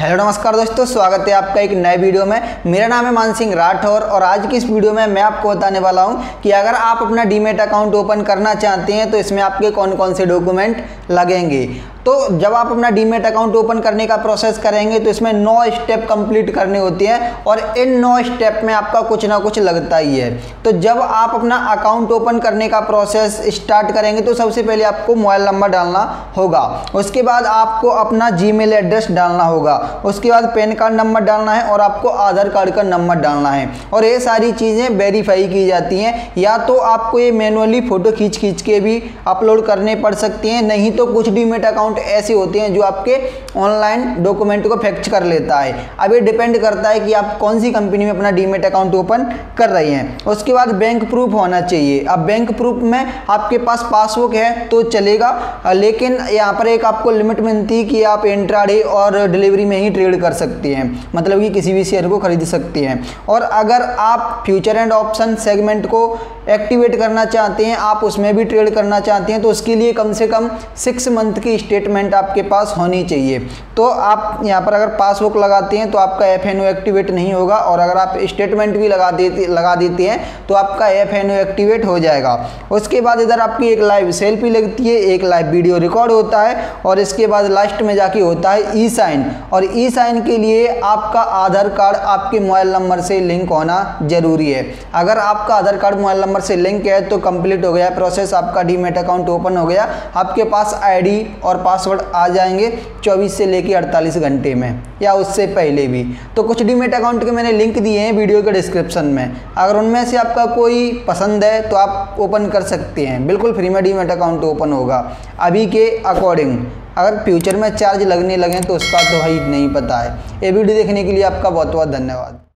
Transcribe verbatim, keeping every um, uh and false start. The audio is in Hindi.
हेलो नमस्कार दोस्तों, स्वागत है आपका एक नए वीडियो में। मेरा नाम है मानसिंह राठौर और आज की इस वीडियो में मैं आपको बताने वाला हूं कि अगर आप अपना डीमेट अकाउंट ओपन करना चाहते हैं तो इसमें आपके कौन कौन से डॉक्यूमेंट लगेंगे। तो जब आप अपना डीमेट अकाउंट ओपन करने का प्रोसेस करेंगे तो इसमें नौ स्टेप कंप्लीट करने होते हैं और इन नौ स्टेप में आपका कुछ ना कुछ लगता ही है। तो जब आप अपना अकाउंट ओपन करने का प्रोसेस स्टार्ट करेंगे तो सबसे पहले आपको मोबाइल नंबर डालना होगा, उसके बाद आपको अपना जीमेल एड्रेस डालना होगा, उसके बाद पैन कार्ड नंबर डालना है और आपको आधार कार्ड का नंबर डालना है और ये सारी चीज़ें वेरीफाई की जाती हैं। या तो आपको ये मैनुअली फ़ोटो खींच खींच के भी अपलोड करने पड़ सकती हैं, नहीं तो कुछ डीमेट अकाउंट ऐसे होते हैं जो आपके ऑनलाइन डॉक्यूमेंट को फैक्च कर लेता है। अब ये डिपेंड करता है कि आप कौन सी कंपनी में अपना डीमेट अकाउंट ओपन कर रहे हैं। उसके बाद बैंक प्रूफ होना चाहिए। अब बैंक प्रूफ में आपके पास पासबुक है तो चलेगा, लेकिन यहाँ पर एक आपको लिमिट मिलती है कि आप इंट्राडे और डिलीवरी में ही ट्रेड कर सकते हैं, मतलब कि किसी भी शेयर को खरीद सकते हैं। और अगर आप फ्यूचर एंड ऑप्शन सेगमेंट को एक्टिवेट करना चाहते हैं, आप उसमें भी ट्रेड करना चाहते हैं, तो उसके लिए कम से कम सिक्स मंथ की स्टेटमेंट आपके पास होनी चाहिए। तो आप यहाँ पर अगर पासबुक लगाते हैं तो आपका एफ एन ओ एक्टिवेट नहीं होगा और अगर आप स्टेटमेंट भी लगा देते लगा देते हैं तो आपका एफ एन ओ एक्टिवेट हो जाएगा। उसके बाद इधर आपकी एक लाइव सेल्फी लगती है, एक लाइव वीडियो रिकॉर्ड होता है और इसके बाद लास्ट में जाके होता है ई साइन। और ई साइन के लिए आपका आधार कार्ड आपके मोबाइल नंबर से लिंक होना जरूरी है। अगर आपका आधार कार्ड मोबाइल नंबर से लिंक है तो कंप्लीट हो गया प्रोसेस, आपका डीमेट अकाउंट ओपन हो गया, आपके पास आईडी और पासवर्ड आ जाएंगे चौबीस से लेकर अड़तालीस घंटे में या उससे पहले भी। तो कुछ डीमेट अकाउंट के मैंने लिंक दिए हैं वीडियो के डिस्क्रिप्शन में, अगर उनमें से आपका कोई पसंद है तो आप ओपन कर सकते हैं। बिल्कुल फ्री में डीमेट अकाउंट ओपन होगा अभी के अकॉर्डिंग, अगर फ्यूचर में चार्ज लगने लगें तो उसका तो ही नहीं पता है। ये वीडियो देखने के लिए आपका बहुत बहुत धन्यवाद।